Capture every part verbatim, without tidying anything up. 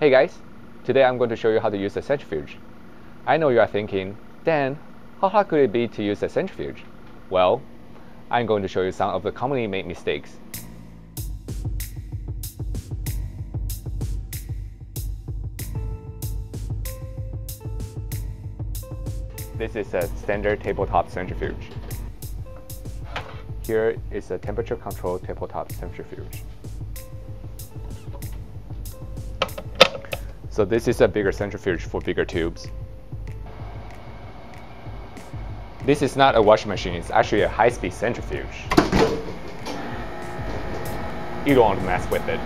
Hey guys, today I'm going to show you how to use a centrifuge. I know you are thinking, Dan, how hard could it be to use a centrifuge? Well, I'm going to show you some of the commonly made mistakes. This is a standard tabletop centrifuge. Here is a temperature controlled tabletop centrifuge. So this is a bigger centrifuge for bigger tubes. This is not a washing machine, it's actually a high-speed centrifuge. You don't want to mess with it.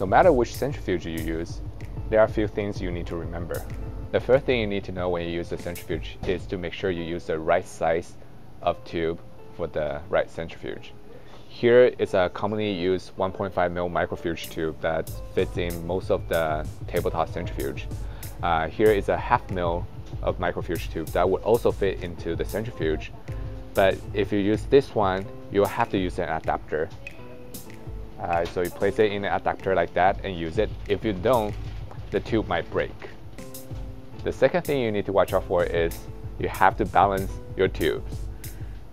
No matter which centrifuge you use, there are a few things you need to remember. The first thing you need to know when you use a centrifuge is to make sure you use the right size of tube for the right centrifuge. Here is a commonly used one point five millimeter microfuge tube that fits in most of the tabletop centrifuge. Uh, here is a half mil of microfuge tube that would also fit into the centrifuge. But if you use this one, you'll have to use an adapter. Uh, so you place it in an adapter like that and use it. If you don't, the tube might break. The second thing you need to watch out for is you have to balance your tubes.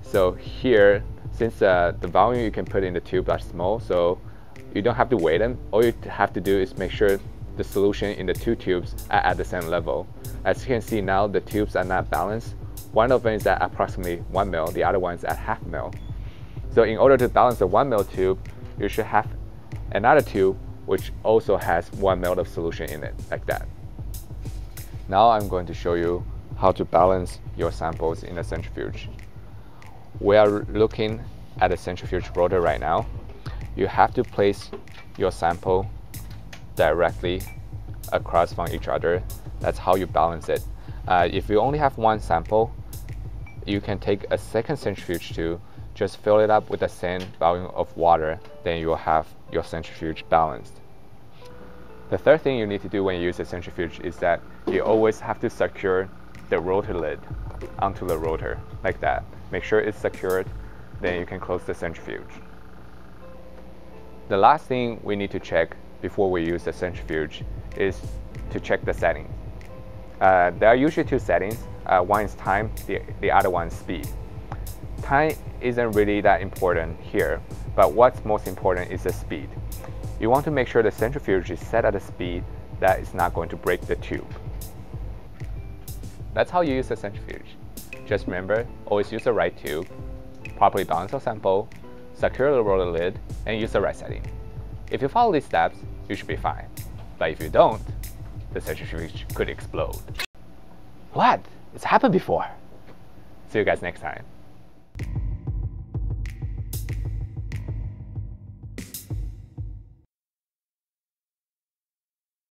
So here, Since uh, the volume you can put in the tube are small, so you don't have to weigh them. All you have to do is make sure the solution in the two tubes are at the same level. As you can see now, the tubes are not balanced. One of them is at approximately one mil, the other one is at half mil. So in order to balance the one mil tube, you should have another tube which also has one mil of solution in it, like that. Now I'm going to show you how to balance your samples in a centrifuge. We are looking at a centrifuge rotor right now. You have to place your sample directly across from each other. That's how you balance it. Uh, if you only have one sample, you can take a second centrifuge to just fill it up with the same volume of water, then you will have your centrifuge balanced. The third thing you need to do when you use a centrifuge is that you always have to secure the rotor lid onto the rotor, like that. Make sure it's secured, then you can close the centrifuge. The last thing we need to check before we use the centrifuge is to check the settings. Uh, there are usually two settings. Uh, one is time, the, the other one is speed. Time isn't really that important here, but what's most important is the speed. You want to make sure the centrifuge is set at a speed that is not going to break the tube. That's how you use the centrifuge. Just remember, always use the right tube, properly balance your sample, secure the roller lid, and use the right setting. If you follow these steps, you should be fine. But if you don't, the centrifuge could explode. What? It's happened before. See you guys next time.